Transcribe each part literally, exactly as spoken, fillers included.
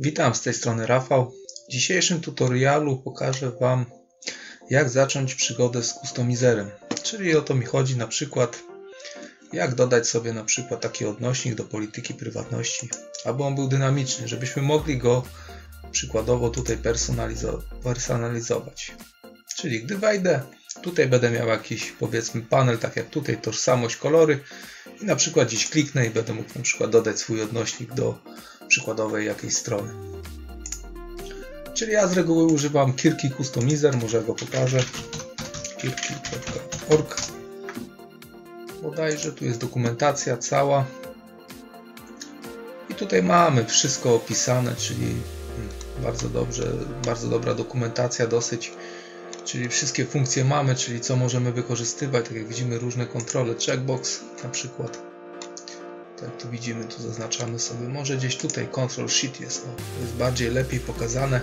Witam, z tej strony Rafał. W dzisiejszym tutorialu pokażę Wam, jak zacząć przygodę z customizerem. Czyli o to mi chodzi, na przykład jak dodać sobie na przykład taki odnośnik do polityki prywatności, aby on był dynamiczny, żebyśmy mogli go przykładowo tutaj personalizować. Czyli gdy wejdę, tutaj będę miał jakiś, powiedzmy, panel, tak jak tutaj, tożsamość, kolory, i na przykład gdzieś kliknę i będę mógł na przykład dodać swój odnośnik do przykładowej jakiejś strony. Czyli ja z reguły używam Kirki Customizer, może go pokażę. kirki kropka org. Bodajże tu jest dokumentacja cała. I tutaj mamy wszystko opisane, czyli bardzo dobrze, bardzo dobra dokumentacja dosyć. Czyli wszystkie funkcje mamy, czyli co możemy wykorzystywać, tak jak widzimy, różne kontrole, checkbox na przykład. Tak tu widzimy, tu zaznaczamy sobie, może gdzieś tutaj control sheet jest, o, jest bardziej lepiej pokazane,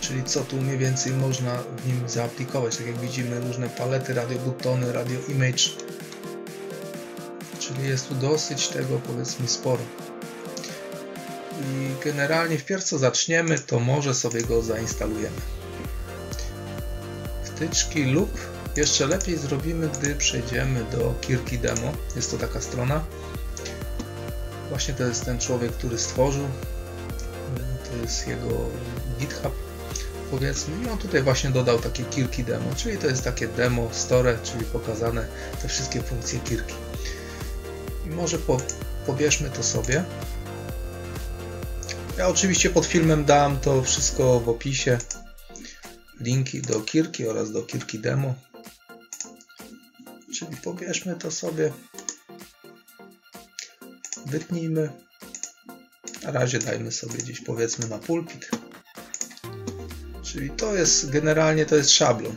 czyli co tu mniej więcej można w nim zaaplikować, tak jak widzimy, różne palety, radio butony, radio image, czyli jest tu dosyć tego, powiedzmy, sporo. I generalnie wpierw co zaczniemy, to może sobie go zainstalujemy. Wtyczki, lub jeszcze lepiej zrobimy, gdy przejdziemy do Kirki Demo. Jest to taka strona. Właśnie to jest ten człowiek, który stworzył. To jest jego GitHub, powiedzmy. I on tutaj właśnie dodał takie Kirki Demo, czyli to jest takie demo store, czyli pokazane te wszystkie funkcje Kirki. I może po, pobierzmy to sobie. Ja oczywiście pod filmem dam to wszystko w opisie. Linki do Kirki oraz do Kirki Demo. Czyli pobierzmy to sobie. Wytnijmy. Na razie dajmy sobie gdzieś, powiedzmy, na pulpit. Czyli to jest, generalnie to jest szablon.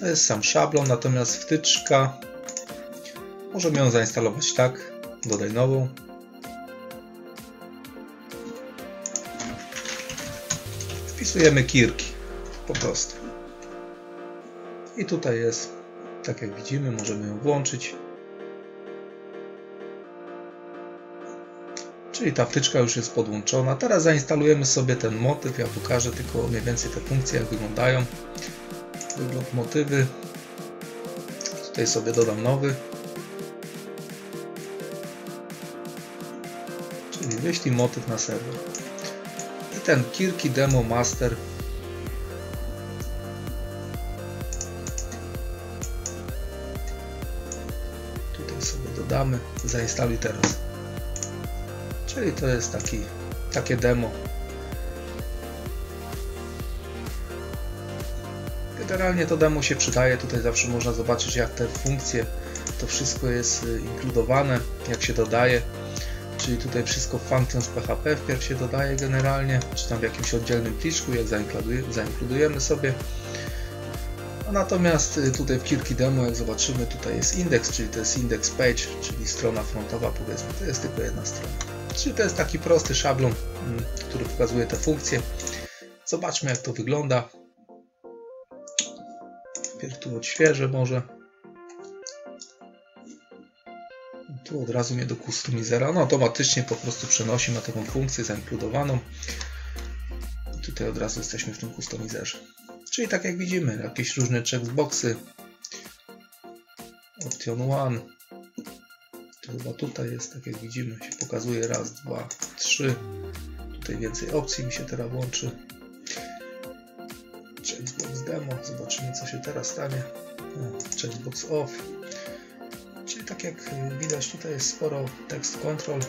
To jest sam szablon, natomiast wtyczka. Możemy ją zainstalować tak. Dodaj nową. Wpisujemy Kirki. Po prostu. I tutaj jest, tak jak widzimy, możemy ją włączyć. Czyli ta wtyczka już jest podłączona. Teraz zainstalujemy sobie ten motyw. Ja pokażę tylko mniej więcej te funkcje, jak wyglądają. Wygląd motywy. Tutaj sobie dodam nowy. Czyli wyślij motyw na serwer. I ten Kirki Demo Master. Dodamy, zainstaluj teraz. Czyli to jest taki, takie demo. Generalnie to demo się przydaje, tutaj zawsze można zobaczyć, jak te funkcje, to wszystko jest inkludowane, jak się dodaje. Czyli tutaj wszystko w functions P H P wpierw się dodaje generalnie, czy tam w jakimś oddzielnym pliczku, jak zainkludujemy sobie. Natomiast tutaj w Kirki Demo, jak zobaczymy, tutaj jest indeks, czyli to jest index page, czyli strona frontowa, powiedzmy, to jest tylko jedna strona. Czyli to jest taki prosty szablon, który pokazuje te funkcje. Zobaczmy, jak to wygląda. Pierw tu odświeżę może. Tu od razu mnie do customizera, no automatycznie po prostu przenosi na taką funkcję zainkludowaną. I tutaj od razu jesteśmy w tym customizerze. Czyli tak jak widzimy, jakieś różne checkboxy, option one, to chyba tutaj jest, tak jak widzimy, się pokazuje raz, dwa, trzy, tutaj więcej opcji mi się teraz włączy, checkbox demo, zobaczymy, co się teraz stanie, checkbox off, czyli tak jak widać, tutaj jest sporo tekst control,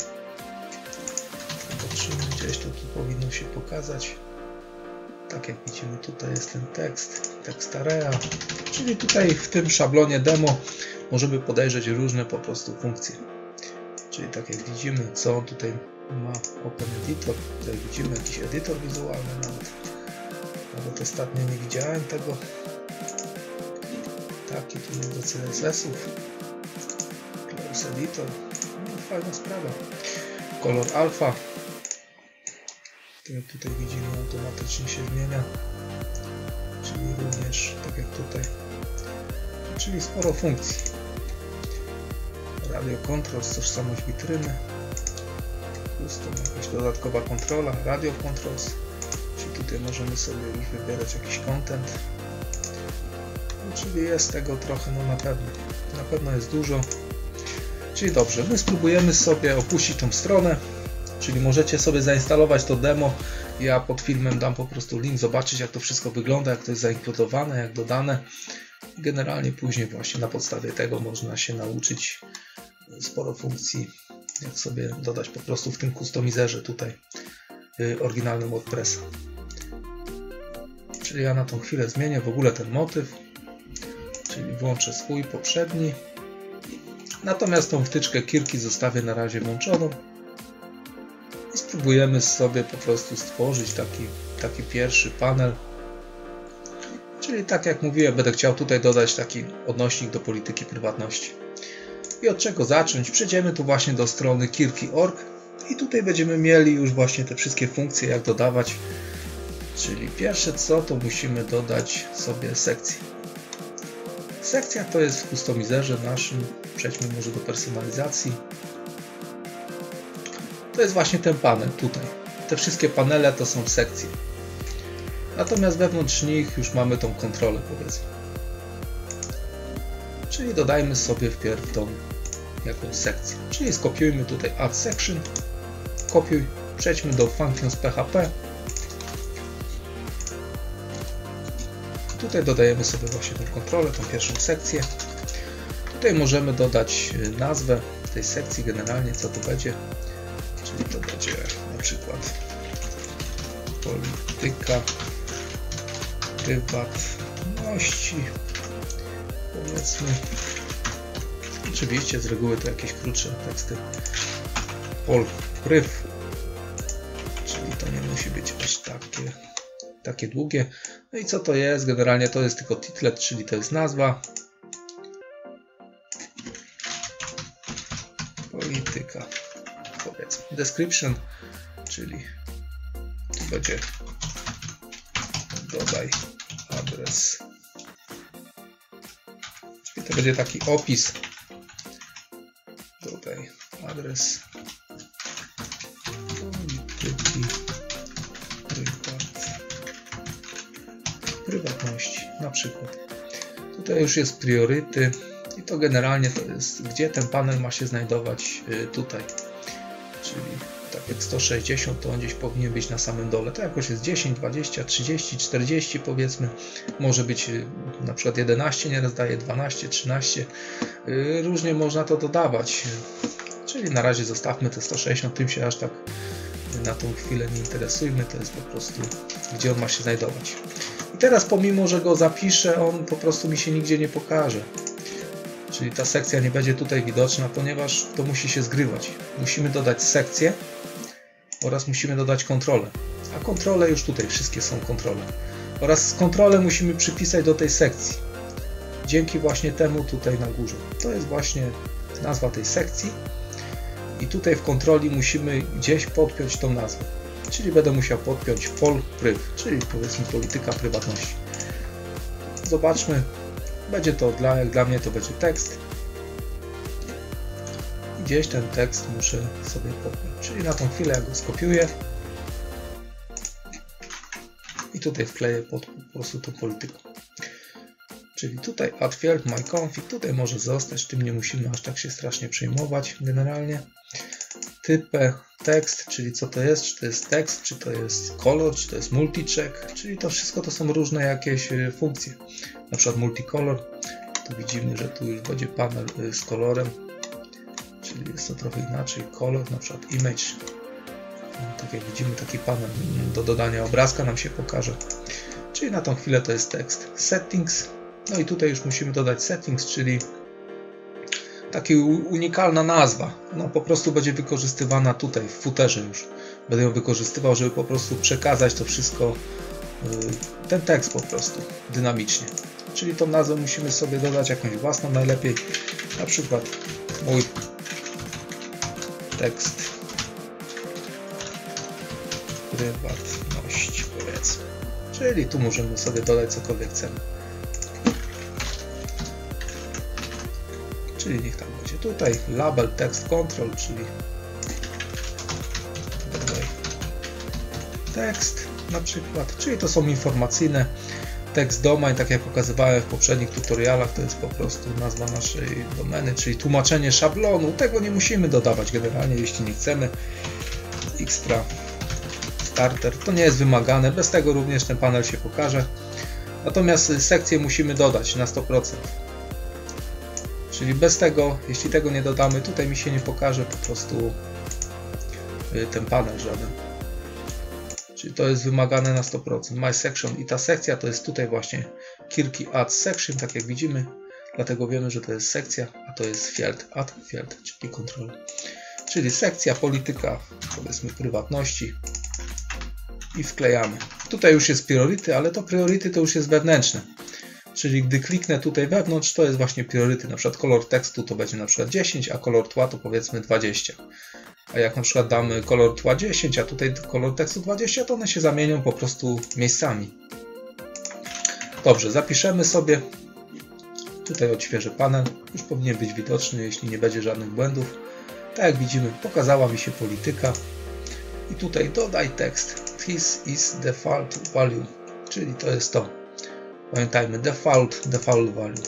zobaczymy, gdzieś to tu powinno się pokazać. Tak jak widzimy, tutaj jest ten tekst, tekst area, czyli tutaj w tym szablonie demo możemy podejrzeć różne po prostu funkcje. Czyli tak jak widzimy, co on tutaj ma, open editor, tutaj widzimy jakiś edytor wizualny, nawet, nawet ostatnio nie widziałem tego. Taki tu jest do C S S ów, close editor, no, fajna sprawa. Kolor alfa. Jak tutaj widzimy, automatycznie się zmienia, czyli również tak jak tutaj, czyli sporo funkcji. Radio control, tożsamość witryny, pusto. Jakaś dodatkowa kontrola, radio controls. Czyli tutaj możemy sobie ich wybierać jakiś content. Czyli jest tego trochę, no na pewno. Na pewno jest dużo. Czyli dobrze, my spróbujemy sobie opuścić tą stronę. Czyli możecie sobie zainstalować to demo. Ja pod filmem dam po prostu link, zobaczyć jak to wszystko wygląda, jak to jest zaimplementowane, jak dodane. Generalnie później właśnie na podstawie tego można się nauczyć sporo funkcji, jak sobie dodać po prostu w tym customizerze tutaj oryginalnym WordPressa. Czyli ja na tą chwilę zmienię w ogóle ten motyw, czyli włączę swój poprzedni. Natomiast tą wtyczkę Kirki zostawię na razie włączoną. I spróbujemy sobie po prostu stworzyć taki, taki pierwszy panel. Czyli tak jak mówiłem, będę chciał tutaj dodać taki odnośnik do polityki prywatności. I od czego zacząć? Przejdziemy tu właśnie do strony kirki kropka org i tutaj będziemy mieli już właśnie te wszystkie funkcje, jak dodawać. Czyli pierwsze co, to musimy dodać sobie sekcję. Sekcja to jest w customizerze naszym. Przejdźmy może do personalizacji. To jest właśnie ten panel tutaj. Te wszystkie panele to są sekcje. Natomiast wewnątrz nich już mamy tą kontrolę, powiedzmy. Czyli dodajmy sobie wpierw tą jakąś sekcję. Czyli skopiujmy tutaj Add Section. Kopiuj. Przejdźmy do Functions P H P. Tutaj dodajemy sobie właśnie tą kontrolę, tą pierwszą sekcję. Tutaj możemy dodać nazwę tej sekcji, generalnie co to będzie. Czyli to będzie na przykład polityka prywatności, powiedzmy. Oczywiście z reguły to jakieś krótsze teksty. Pol pryw, czyli to nie musi być aż takie, takie długie. No i co to jest? Generalnie to jest tylko titlet, czyli to jest nazwa. Polityka, powiedzmy. Description, czyli tu będzie dodaj adres. I to będzie taki opis. Dodaj adres polityki prywatności. Na przykład. Tutaj już jest prioryty. I to generalnie to jest, gdzie ten panel ma się znajdować tutaj. Czyli tak jak sto sześćdziesiąt, to on gdzieś powinien być na samym dole. To jakoś jest dziesięć, dwadzieścia, trzydzieści, czterdzieści powiedzmy. Może być na przykład jedenaście, nieraz daje dwanaście, trzynaście. Różnie można to dodawać. Czyli na razie zostawmy te sto sześćdziesiąt, tym się aż tak na tą chwilę nie interesujmy. To jest po prostu, gdzie on ma się znajdować. I teraz pomimo, że go zapiszę, on po prostu mi się nigdzie nie pokaże. Czyli ta sekcja nie będzie tutaj widoczna, ponieważ to musi się zgrywać. Musimy dodać sekcję oraz musimy dodać kontrolę. A kontrole już tutaj, wszystkie są kontrole. Oraz kontrolę musimy przypisać do tej sekcji. Dzięki właśnie temu tutaj na górze. To jest właśnie nazwa tej sekcji. I tutaj w kontroli musimy gdzieś podpiąć tą nazwę. Czyli będę musiał podpiąć pol pryw, czyli powiedzmy polityka prywatności. Zobaczmy. Będzie to, dla, jak dla mnie to będzie tekst. I gdzieś ten tekst muszę sobie podpiąć. Czyli na tą chwilę ja go skopiuję. I tutaj wkleję pod, po prostu tą politykę. Czyli tutaj add field, my config. Tutaj może zostać, tym nie musimy aż tak się strasznie przejmować generalnie. Typę tekst, czyli co to jest, czy to jest tekst, czy to jest kolor, czy to jest multi-check, czyli to wszystko to są różne jakieś funkcje. Na przykład multicolor, tu widzimy, że tu już będzie panel z kolorem, czyli jest to trochę inaczej, kolor, na przykład image, tak jak widzimy taki panel do dodania obrazka nam się pokaże, czyli na tą chwilę to jest tekst. Settings, no i tutaj już musimy dodać settings, czyli taka unikalna nazwa, no po prostu będzie wykorzystywana tutaj w footerze już. Będę ją wykorzystywał, żeby po prostu przekazać to wszystko, ten tekst po prostu dynamicznie. Czyli tą nazwę musimy sobie dodać jakąś własną, najlepiej na przykład mój tekst prywatności powiedzmy. Czyli tu możemy sobie dodać cokolwiek chcemy. Czyli niech tam będzie tutaj label text control, czyli tekst na przykład, czyli to są informacyjne. Tekst domain, tak jak pokazywałem w poprzednich tutorialach, to jest po prostu nazwa naszej domeny, czyli tłumaczenie szablonu. Tego nie musimy dodawać generalnie, jeśli nie chcemy. Extra starter, to nie jest wymagane, bez tego również ten panel się pokaże. Natomiast sekcję musimy dodać na sto procent. Czyli bez tego, jeśli tego nie dodamy, tutaj mi się nie pokaże po prostu ten panel żaden. Czyli to jest wymagane na sto procent. My section i ta sekcja to jest tutaj właśnie Kirki Add Section, tak jak widzimy. Dlatego wiemy, że to jest sekcja, a to jest field, add field, czyli kontrola. Czyli sekcja, polityka, powiedzmy prywatności i wklejamy. Tutaj już jest prioryty, ale to prioryty to już jest wewnętrzne. Czyli gdy kliknę tutaj wewnątrz, to jest właśnie prioryty. Na przykład kolor tekstu to będzie na przykład dziesięć, a kolor tła to powiedzmy dwadzieścia. A jak na przykład damy kolor tła dziesięć, a tutaj kolor tekstu dwadzieścia, to one się zamienią po prostu miejscami. Dobrze, zapiszemy sobie. Tutaj odświeżę panel. Już powinien być widoczny, jeśli nie będzie żadnych błędów. Tak jak widzimy, pokazała mi się polityka. I tutaj dodaj tekst. This is default value. Czyli to jest to. Pamiętajmy, default, default value.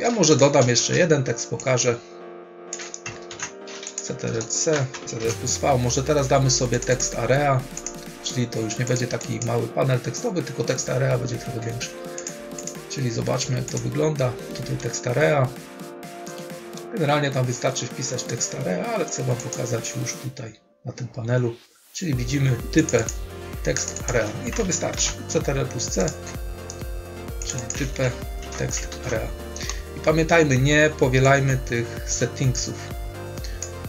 Ja może dodam jeszcze jeden tekst, pokażę. C T R L C, C T R L V, może teraz damy sobie tekst area, czyli to już nie będzie taki mały panel tekstowy, tylko tekst area będzie trochę większy. Czyli zobaczmy, jak to wygląda. Tutaj tekst area. Generalnie tam wystarczy wpisać tekst area, ale chcę Wam pokazać już tutaj na tym panelu. Czyli widzimy typę tekst area i to wystarczy. C T R L plus C, czyli typę tekst area. I pamiętajmy, nie powielajmy tych settingsów.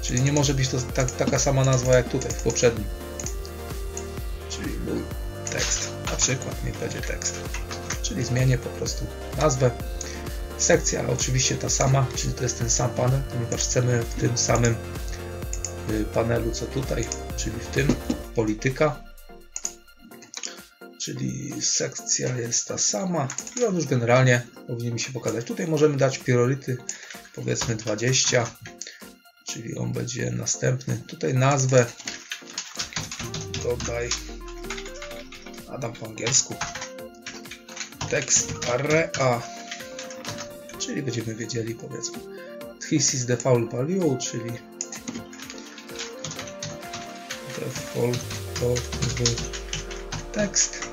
Czyli nie może być to tak, taka sama nazwa jak tutaj w poprzednim. Czyli mój tekst. Na przykład niech będzie tekst. Czyli zmienię po prostu nazwę. Sekcja, ale oczywiście ta sama, czyli to jest ten sam panel, ponieważ chcemy w tym samym panelu co tutaj, czyli w tym polityka. Czyli sekcja jest ta sama i on już generalnie powinien mi się pokazać. Tutaj możemy dać priorytety, powiedzmy dwadzieścia. Czyli on będzie następny. Tutaj nazwę dodaj, Adam po angielsku, tekst area, czyli będziemy wiedzieli, powiedzmy, this is default value, czyli defaultowy tekst,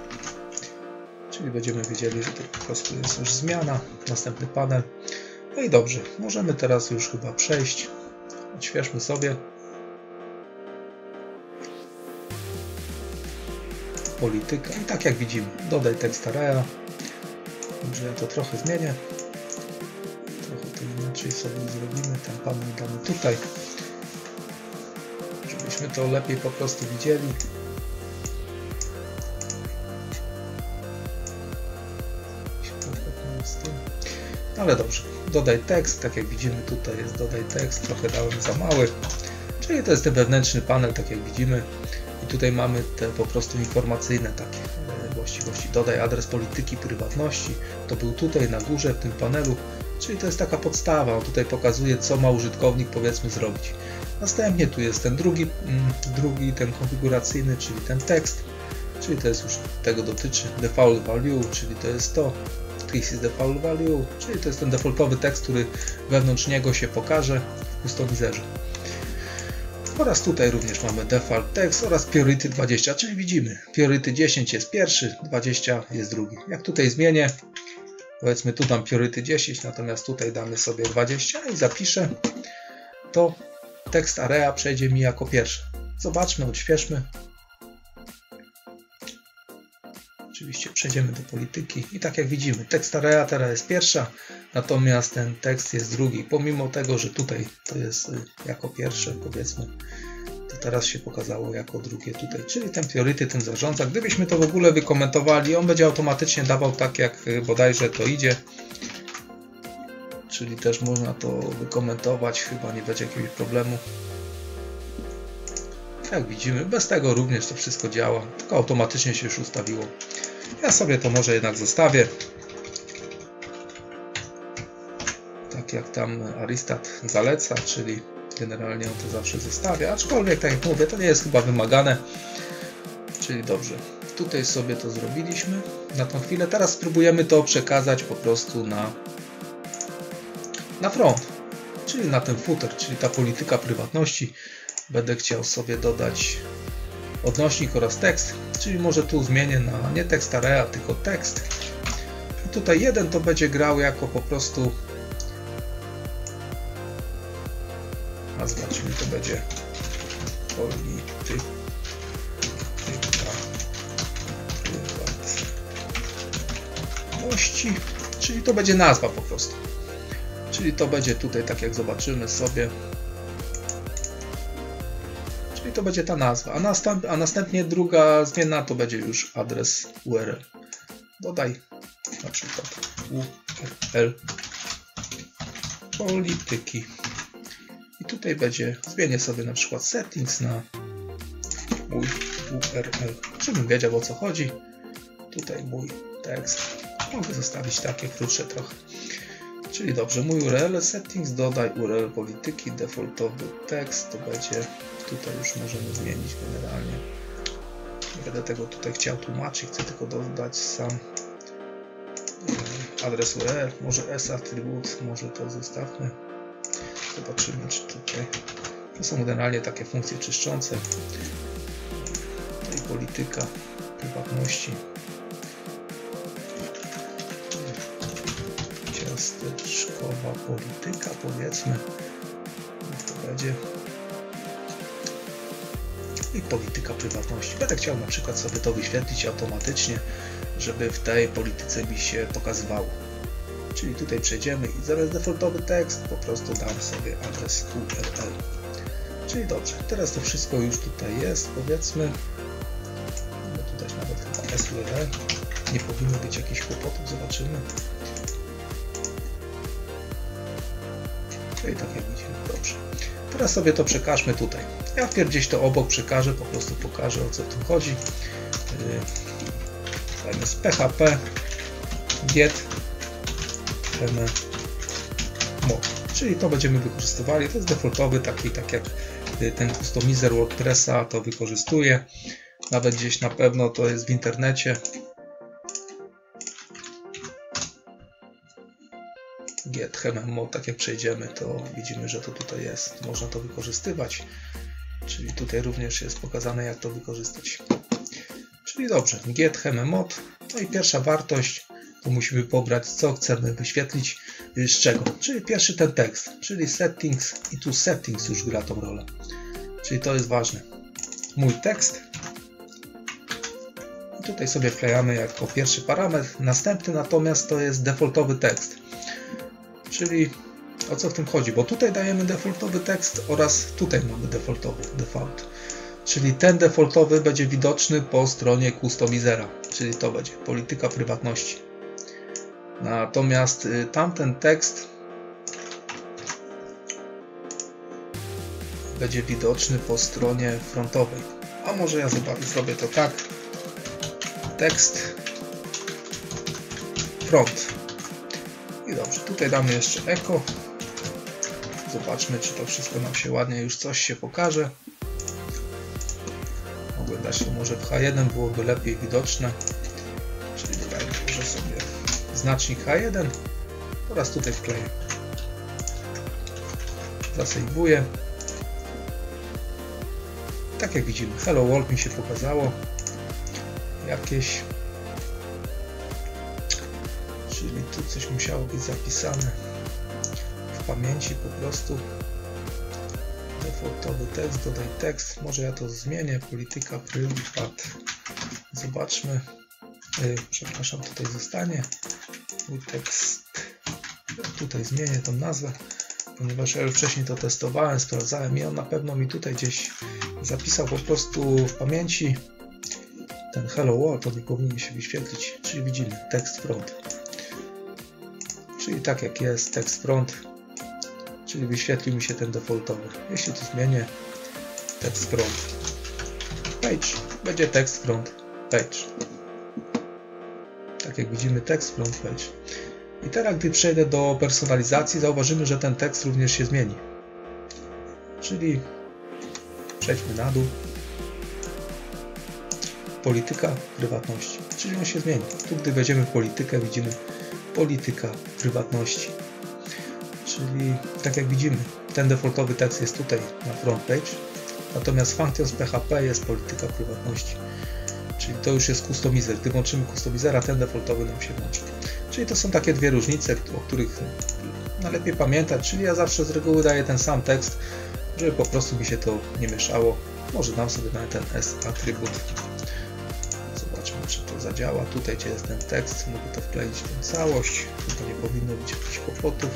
czyli będziemy wiedzieli, że to po prostu jest już zmiana, następny panel. No i dobrze, możemy teraz już chyba przejść. Odświeżmy sobie. Polityka. I tak jak widzimy, dodaj tekst area. Może ja to trochę zmienię. Trochę to inaczej sobie zrobimy. Ten panel damy tutaj. Żebyśmy to lepiej po prostu widzieli. Ale dobrze. Dodaj tekst, tak jak widzimy tutaj jest dodaj tekst, trochę dałem za mały, czyli to jest ten wewnętrzny panel, tak jak widzimy i tutaj mamy te po prostu informacyjne takie właściwości, dodaj adres polityki prywatności, to był tutaj na górze w tym panelu, czyli to jest taka podstawa, on tutaj pokazuje co ma użytkownik powiedzmy zrobić. Następnie tu jest ten drugi, drugi ten konfiguracyjny, czyli ten tekst, czyli to jest już tego dotyczy, default value, czyli to jest to. This is default value, czyli to jest ten defaultowy tekst, który wewnątrz niego się pokaże w customizerze. Oraz tutaj również mamy default text oraz prioryty dwadzieścia, czyli widzimy prioryty dziesięć jest pierwszy, dwadzieścia jest drugi. Jak tutaj zmienię, powiedzmy tu dam prioryty dziesięć, natomiast tutaj damy sobie dwadzieścia i zapiszę, to tekst area przejdzie mi jako pierwszy. Zobaczmy, odświeżmy. Oczywiście przejdziemy do polityki i tak jak widzimy, tekst area teraz jest pierwsza, natomiast ten tekst jest drugi. Pomimo tego, że tutaj to jest jako pierwsze, powiedzmy, to teraz się pokazało jako drugie tutaj. Czyli ten priorytet, ten zarządca, gdybyśmy to w ogóle wykomentowali, on będzie automatycznie dawał tak, jak bodajże to idzie. Czyli też można to wykomentować, chyba nie będzie jakiegoś problemu. Jak widzimy, bez tego również to wszystko działa, tylko automatycznie się już ustawiło. Ja sobie to może jednak zostawię. Tak jak tam aristath zaleca, czyli generalnie on to zawsze zostawia, aczkolwiek tak jak mówię, to nie jest chyba wymagane. Czyli dobrze, tutaj sobie to zrobiliśmy na tą chwilę. Teraz spróbujemy to przekazać po prostu na, na front, czyli na ten footer, czyli ta polityka prywatności. Będę chciał sobie dodać odnośnik oraz tekst, czyli może tu zmienię na nie tekst area, tylko tekst. I tutaj jeden to będzie grał jako po prostu, a zobaczmy, to będzie polityka. Czyli to będzie nazwa po prostu. Czyli to będzie tutaj, tak jak zobaczymy sobie. Czyli to będzie ta nazwa. A, następ, a następnie druga zmienna to będzie już adres U R L. Dodaj na przykład U R L polityki. I tutaj będzie, zmienię sobie na przykład settings na mój U R L. Żebym wiedział, o co chodzi. Tutaj mój tekst. Mogę zostawić takie krótsze trochę. Czyli dobrze, mój U R L settings, dodaj U R L polityki, defaultowy tekst, to będzie, tutaj już możemy zmienić generalnie. Nie będę tego tutaj chciał tłumaczyć, chcę tylko dodać sam adres U R L, może S atrybut, może to zostawmy. Zobaczymy, czy tutaj, to są generalnie takie funkcje czyszczące. Tutaj polityka prywatności. Ciasteczkowa polityka, powiedzmy, to będzie i polityka prywatności. Będę chciał na przykład sobie to wyświetlić automatycznie, żeby w tej polityce mi się pokazywało. Czyli tutaj przejdziemy i zamiast defaultowy tekst po prostu dam sobie adres U R L. Czyli dobrze, teraz to wszystko już tutaj jest, powiedzmy. Mogę tu dać nawet chyba S U R L. Nie powinno być jakichś kłopotów, zobaczymy. I tak jak widzimy, dobrze. Teraz sobie to przekażmy tutaj. Ja wpierw gdzieś to obok przekażę, po prostu pokażę, o co tu chodzi. Zamiast P H P get mod. Czyli to będziemy wykorzystywali. To jest defaultowy, taki tak jak ten customizer WordPressa to wykorzystuje. Nawet gdzieś na pewno to jest w internecie. Get mod, tak jak przejdziemy, to widzimy, że to tutaj jest. Można to wykorzystywać. Czyli tutaj również jest pokazane, jak to wykorzystać. Czyli dobrze, get mod. No i pierwsza wartość, to musimy pobrać, co chcemy wyświetlić, z czego. Czyli pierwszy ten tekst, czyli settings i tu settings już gra tą rolę. Czyli to jest ważne. Mój tekst. I tutaj sobie wklejamy jako pierwszy parametr. Następny natomiast to jest defaultowy tekst. Czyli o co w tym chodzi, bo tutaj dajemy defaultowy tekst oraz tutaj mamy defaultowy default. Czyli ten defaultowy będzie widoczny po stronie customizera, czyli to będzie polityka prywatności. Natomiast tamten tekst będzie widoczny po stronie frontowej. A może ja zrobię to tak. Tekst front. I dobrze, tutaj damy jeszcze echo. Zobaczmy, czy to wszystko nam się ładnie, już coś się pokaże. Mogę dać to może w H jeden, byłoby lepiej widoczne. Czyli dodajmy może sobie znacznik H jeden oraz tutaj wkleję. Zasejwuję. Tak jak widzimy, Hello World mi się pokazało. Jakieś... Czyli tu coś musiało być zapisane w pamięci po prostu. Defaultowy tekst, dodaj tekst. Może ja to zmienię. Polityka prywat. Zobaczmy. Yy, przepraszam, tutaj zostanie. Mój tekst. Tutaj zmienię tą nazwę, ponieważ ja już wcześniej to testowałem, sprawdzałem i on na pewno mi tutaj gdzieś zapisał po prostu w pamięci. Ten Hello World to mi powinien się wyświetlić. Czyli widzimy tekst front. Czyli tak jak jest, tekst front, czyli wyświetlił mi się ten defaultowy. Jeśli tu zmienię tekst front page, będzie tekst front page. Tak jak widzimy, tekst front page. I teraz, gdy przejdę do personalizacji, zauważymy, że ten tekst również się zmieni. Czyli przejdźmy na dół. polityka prywatności, czyli on się zmieni. Tu gdy wejdziemy w politykę, widzimy polityka prywatności, czyli tak jak widzimy, ten defaultowy tekst jest tutaj na front page, natomiast funkcją z P H P jest polityka prywatności, czyli to już jest customizer. Gdy włączymy customizera, ten defaultowy nam się włączy. Czyli to są takie dwie różnice, o których najlepiej pamiętać, czyli ja zawsze z reguły daję ten sam tekst, żeby po prostu mi się to nie mieszało. Może dam sobie nawet ten S-atrybut. Zobaczmy, czy to zadziała. Tutaj, gdzie jest ten tekst, mogę to wkleić w tę całość. Tutaj nie powinno być jakichś kłopotów.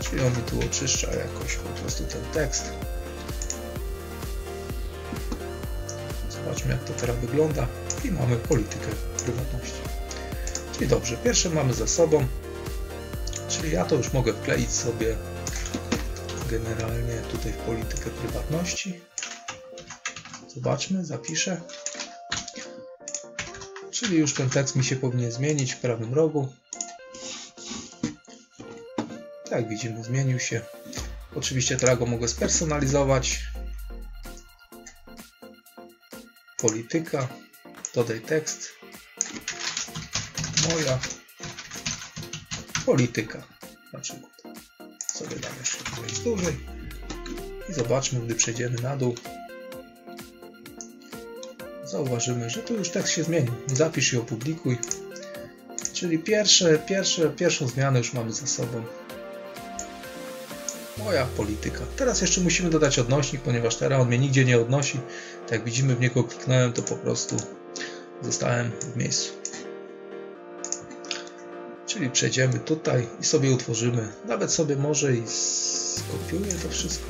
Czyli on mi tu oczyszcza jakoś po prostu ten tekst. Zobaczmy, jak to teraz wygląda. I mamy politykę prywatności. Czyli dobrze, pierwsze mamy za sobą. Czyli ja to już mogę wkleić sobie generalnie tutaj w politykę prywatności. Zobaczmy, zapiszę. Czyli już ten tekst mi się powinien zmienić w prawym rogu. Tak, widzimy, zmienił się. Oczywiście teraz go mogę spersonalizować. Polityka, dodaj tekst. Moja polityka. Na przykład. Sobie dam jeszcze tutaj duży. I zobaczmy, gdy przejdziemy na dół. Zauważymy, że tu już tekst się zmienił. Zapisz i opublikuj. Czyli pierwsze, pierwsze, pierwszą zmianę już mamy za sobą. Moja polityka. Teraz jeszcze musimy dodać odnośnik, ponieważ teraz on mnie nigdzie nie odnosi. Tak jak widzimy, w niego kliknąłem, to po prostu zostałem w miejscu. Czyli przejdziemy tutaj i sobie utworzymy. Nawet sobie może i skopiuję to wszystko.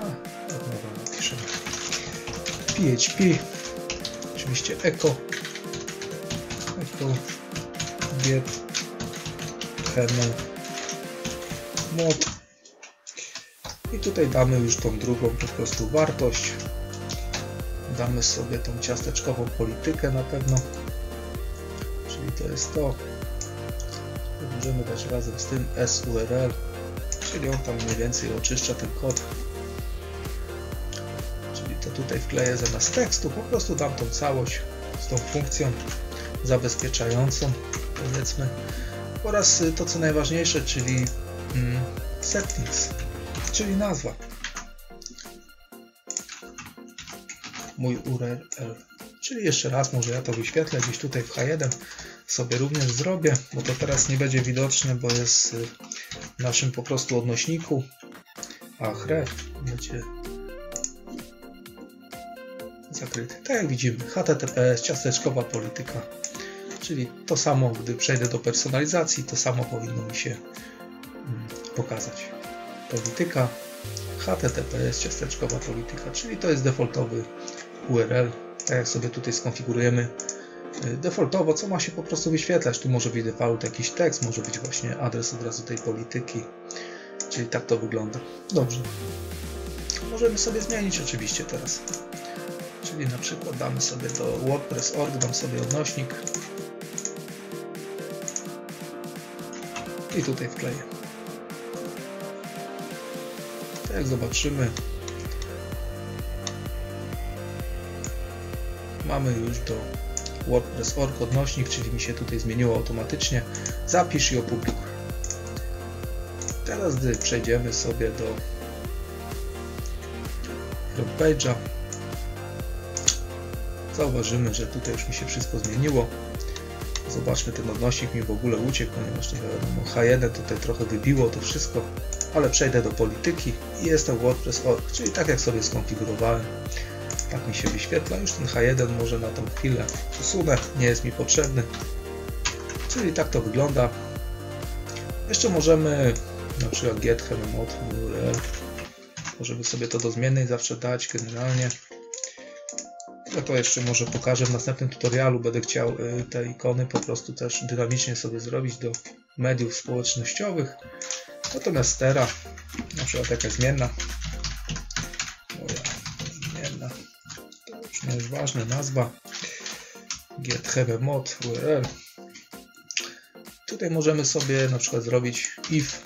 A, od nowa napiszemy. P H P. Oczywiście echo. Echo. Get. Hello. Mod. I tutaj damy już tą drugą po prostu wartość. Damy sobie tą ciasteczkową politykę na pewno. Czyli to jest to. Możemy dać razem z tym S U R L, czyli on tam mniej więcej oczyszcza ten kod. Czyli to tutaj wkleję zamiast tekstu, po prostu dam tą całość z tą funkcją zabezpieczającą, powiedzmy. Oraz to, co najważniejsze, czyli mm, settings, czyli nazwa. Mój U R L. Czyli jeszcze raz, może ja to wyświetlę gdzieś tutaj w H jeden, sobie również zrobię, bo to teraz nie będzie widoczne, bo jest w naszym po prostu odnośniku. A href będzie zakryty. Tak jak widzimy, H T T P S, ciasteczkowa polityka. Czyli to samo, gdy przejdę do personalizacji, to samo powinno mi się pokazać. Polityka, H T T P S, ciasteczkowa polityka, czyli to jest defaultowy U R L. Tak jak sobie tutaj skonfigurujemy defaultowo, co ma się po prostu wyświetlać. Tu może być default jakiś tekst, może być właśnie adres od razu tej polityki. Czyli tak to wygląda. Dobrze. Możemy sobie zmienić oczywiście teraz. Czyli na przykład damy sobie do WordPress kropka org, dam sobie odnośnik. I tutaj wkleję. Tak jak zobaczymy, mamy już do WordPress kropka org odnośnik, czyli mi się tutaj zmieniło automatycznie. Zapisz i opublikuj. Teraz gdy przejdziemy sobie do front page'a, zauważymy, że tutaj już mi się wszystko zmieniło. Zobaczmy, ten odnośnik mi w ogóle uciekł, ponieważ nie wiadomo, H jeden tutaj trochę wybiło to wszystko, ale przejdę do polityki i jestem WordPress kropka org, czyli tak jak sobie skonfigurowałem. Tak mi się wyświetla. Już ten H jeden może na tą chwilę usunę. Nie jest mi potrzebny. Czyli tak to wygląda. Jeszcze możemy na przykład get hello mod U R L. Możemy sobie to do zmiennej zawsze dać generalnie. Ja to jeszcze może pokażę w następnym tutorialu. Będę chciał te ikony po prostu też dynamicznie sobie zrobić do mediów społecznościowych. Natomiast teraz na przykład taka zmienna. No już ważne, nazwa get have a mod U R L. Tutaj możemy sobie na przykład zrobić if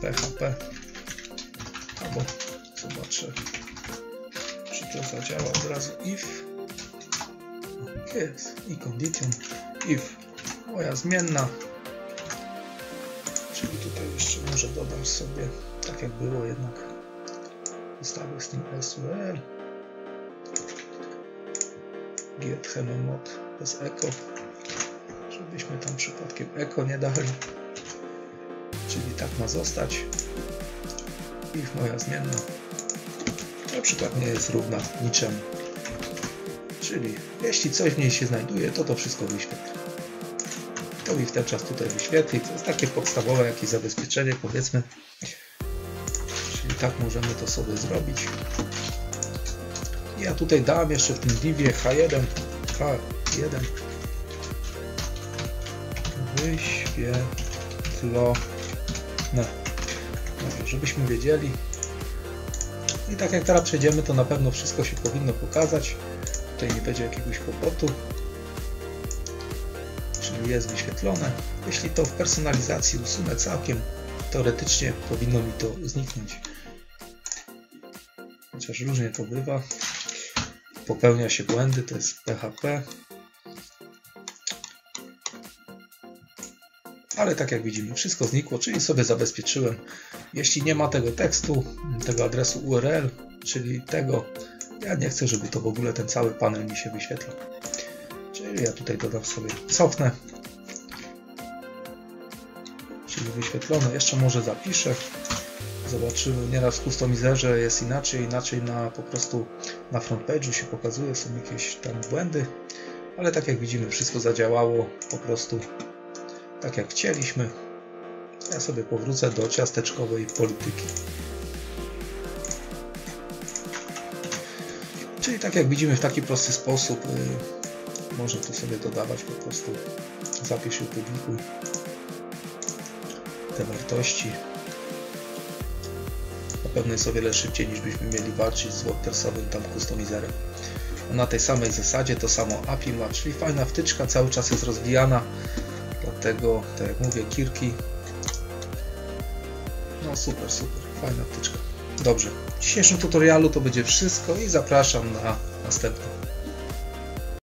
P H P albo zobaczę, czy to zadziała od razu if. Jest i condition if. Moja zmienna. Czyli tutaj jeszcze może dodam sobie, tak jak było jednak, zostawię z tym S U R. Get hello mod bez echo. Żebyśmy tam przypadkiem echo nie dali. Czyli tak ma zostać. Ich moja zmienna na przykład nie jest równa niczemu. Czyli jeśli coś w niej się znajduje, to to wszystko wyświetli. To mi w ten czas tutaj wyświetli. To jest takie podstawowe jakieś zabezpieczenie, powiedzmy. Czyli tak możemy to sobie zrobić. Ja tutaj dałem jeszcze w tym divie H jeden H jeden wyświetlone. Żebyśmy wiedzieli. I tak jak teraz przejdziemy, to na pewno wszystko się powinno pokazać. Tutaj nie będzie jakiegoś kłopotu. Czyli jest wyświetlone. Jeśli to w personalizacji usunę całkiem, teoretycznie powinno mi to zniknąć. Chociaż różnie to bywa. Popełnia się błędy, to jest P H P. Ale tak jak widzimy, wszystko znikło, czyli sobie zabezpieczyłem. Jeśli nie ma tego tekstu, tego adresu U R L, czyli tego, ja nie chcę, żeby to w ogóle ten cały panel mi się wyświetlał. Czyli ja tutaj dodam sobie, cofnę. Czyli wyświetlone, jeszcze może zapiszę. Zobaczymy, nieraz w customizerze jest inaczej, inaczej na po prostu na frontpage'u się pokazuje, są jakieś tam błędy. Ale tak jak widzimy, wszystko zadziałało po prostu tak jak chcieliśmy. Ja sobie powrócę do ciasteczkowej polityki. Czyli tak jak widzimy, w taki prosty sposób yy, można to sobie dodawać, po prostu zapisz i publikuj te wartości. Na pewno jest o wiele szybciej, niż byśmy mieli walczyć z WordPressowym tam customizerem. Na tej samej zasadzie to samo A P I ma, czyli fajna wtyczka, cały czas jest rozwijana. Dlatego, tak jak mówię, Kirki. No super, super, fajna wtyczka. Dobrze, w dzisiejszym tutorialu to będzie wszystko i zapraszam na następny.